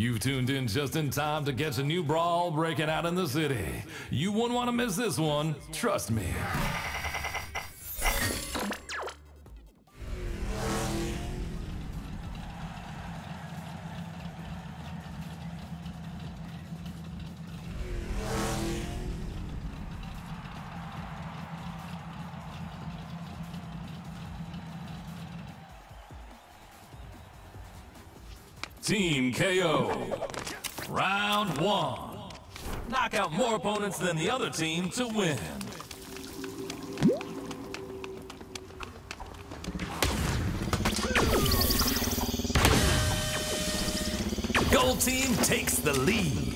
You've tuned in just in time to catch a new brawl breaking out in the city. You wouldn't want to miss this one, trust me. Team KO. Round one. Knock out more opponents than the other team to win. Gold team takes the lead.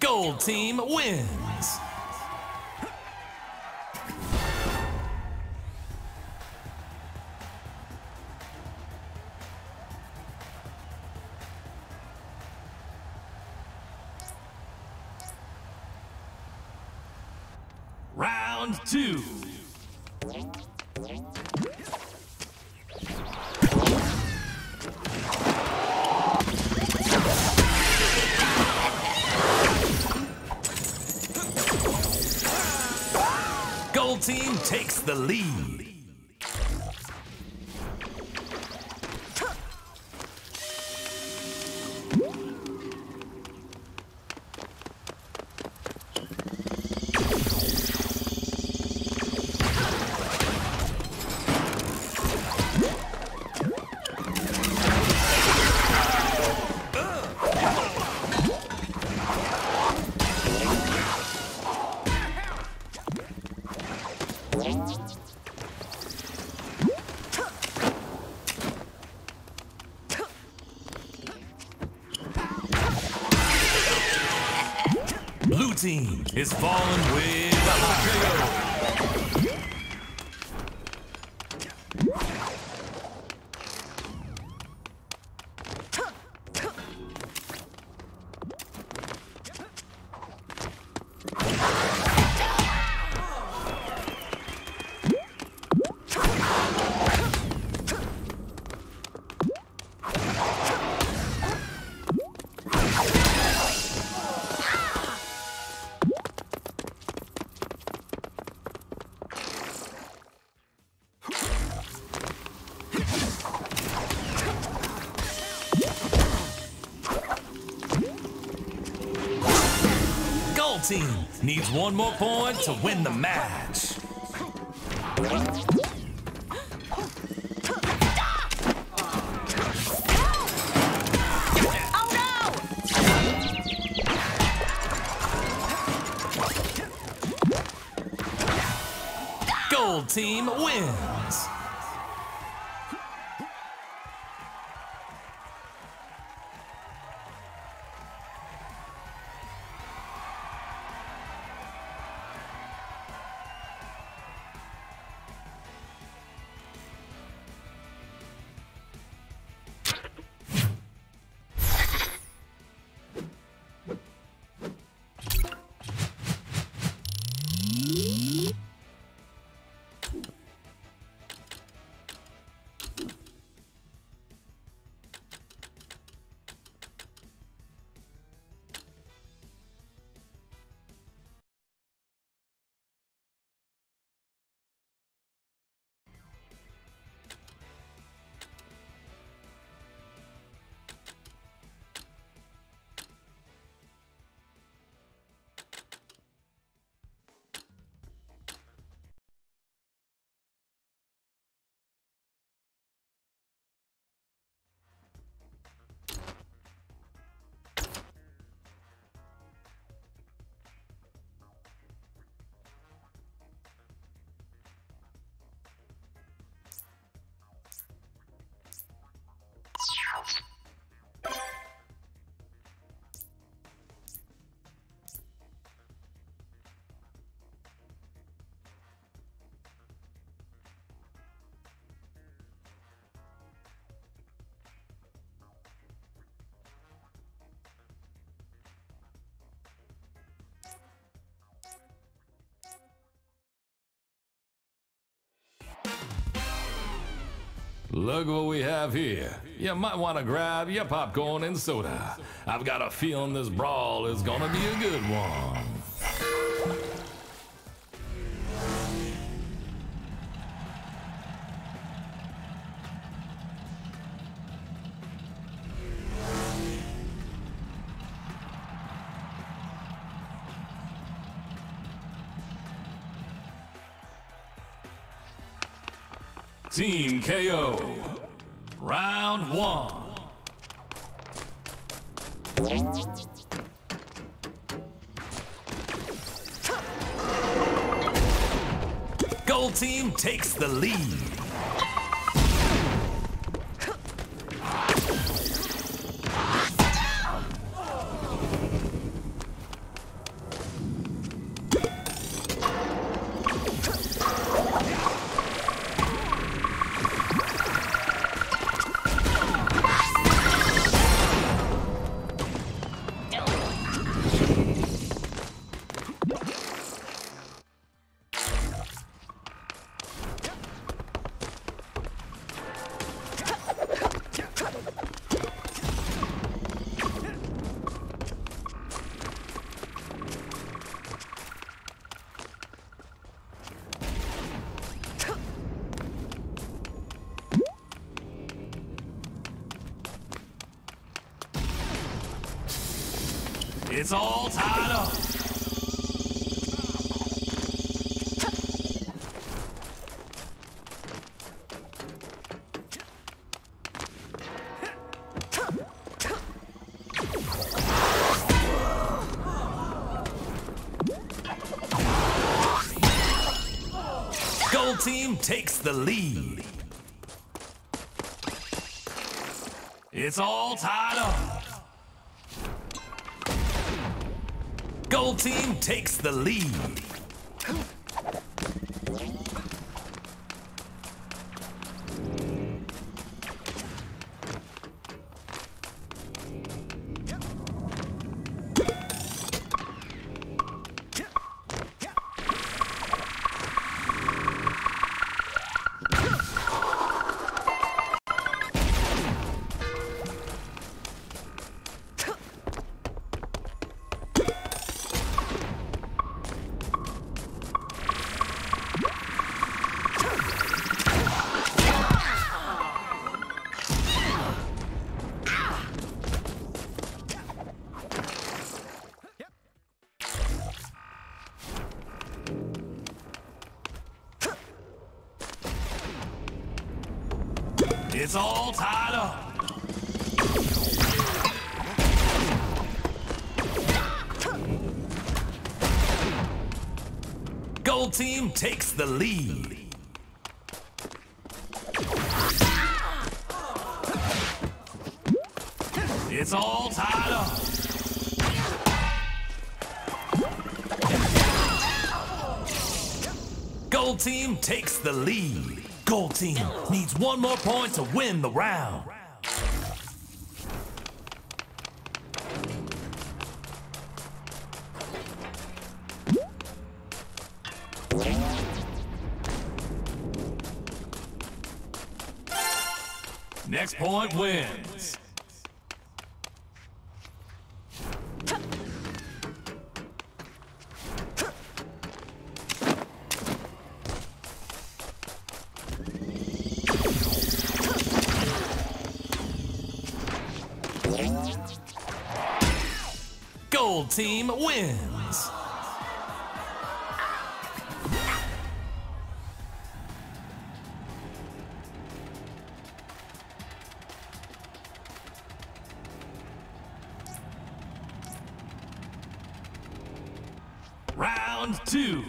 Gold team wins. Round two. Team takes the lead. Blue team is falling way behind. team needs one more point to win the match. Oh no! Gold team wins. Look what we have here. You might want to grab your popcorn and soda. I've got a feeling this brawl is gonna be a good one. Team KO. Round one. Gold team takes the lead. It's all tied up. Gold team takes the lead. It's all tied up. Gold team takes the lead. It's all tied up. Gold team takes the lead. It's all tied up. Gold team takes the lead. Gold team needs one more point to win the round. Next point wins. Gold team wins. Round two.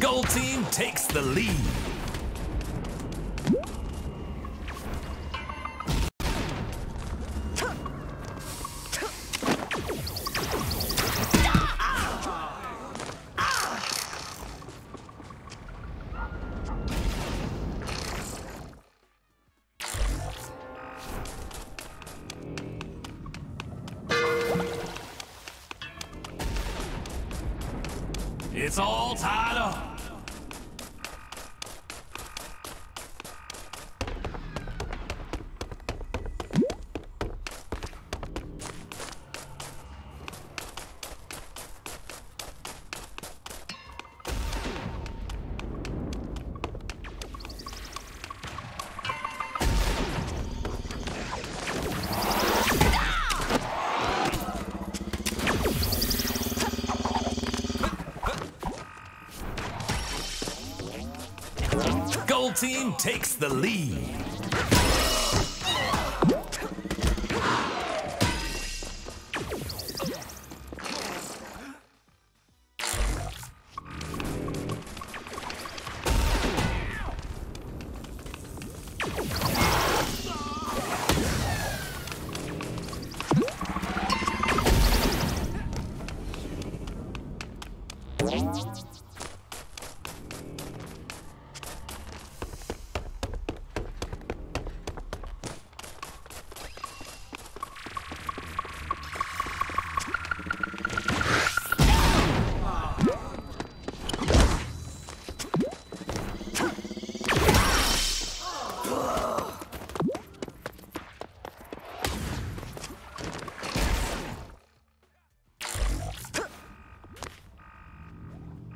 Gold team takes the lead. It's all tied up. Gold team takes the lead.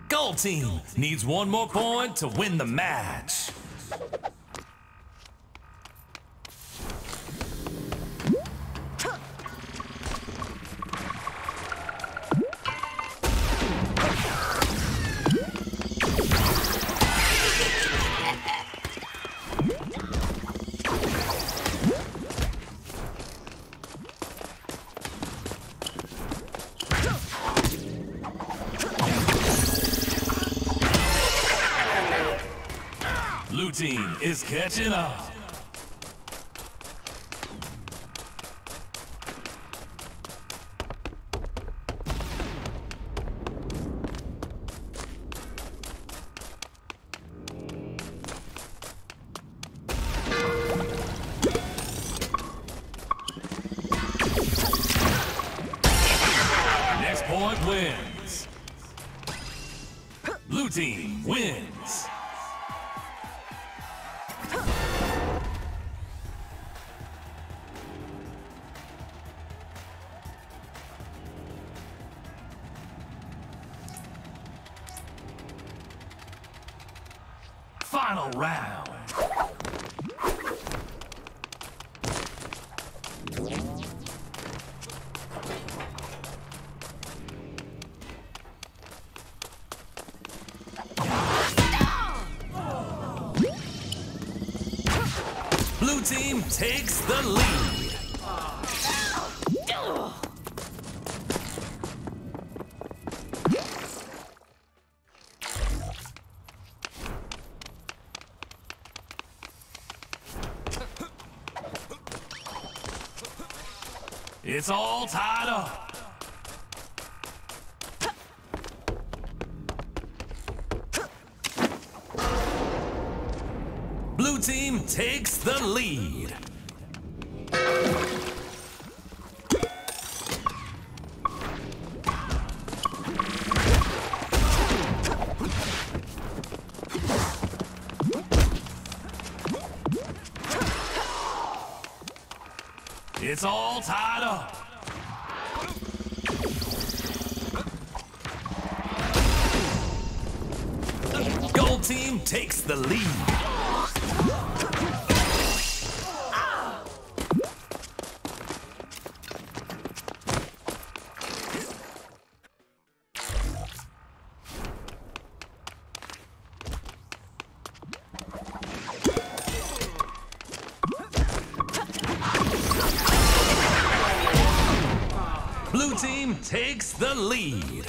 Gold team needs one more point to win the match. Blue team is catching up. Next point squad wins. Blue team wins. Final round. Blue team takes the lead. It's all tied up. Blue team takes the lead. It's all tied up. The gold team takes the lead. Blue team takes the lead.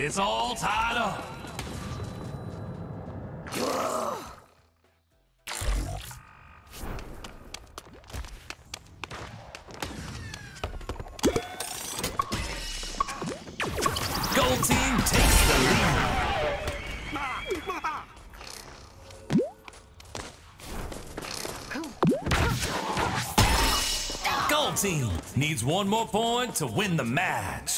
It's all tied up. Gold team takes the lead. Gold team needs one more point to win the match.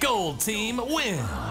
Gold team wins.